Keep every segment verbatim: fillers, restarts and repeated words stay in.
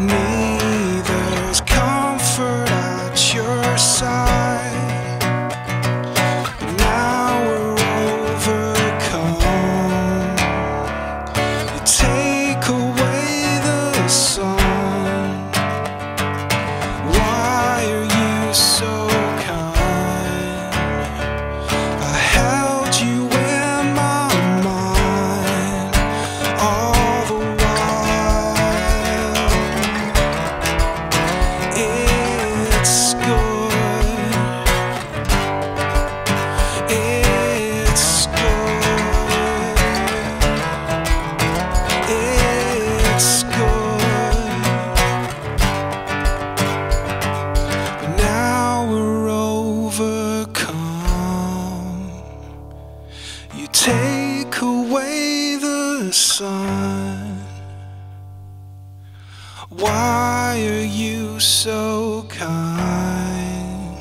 me, there's comfort at your side. Now we're overcome. You take away the sun. Why are you so kind? I held you in my mind all the while. It's good, it's good, it's good, but now we're overcome. You take away the sun. Why are you so kind?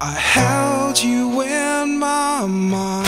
I held you in my mind.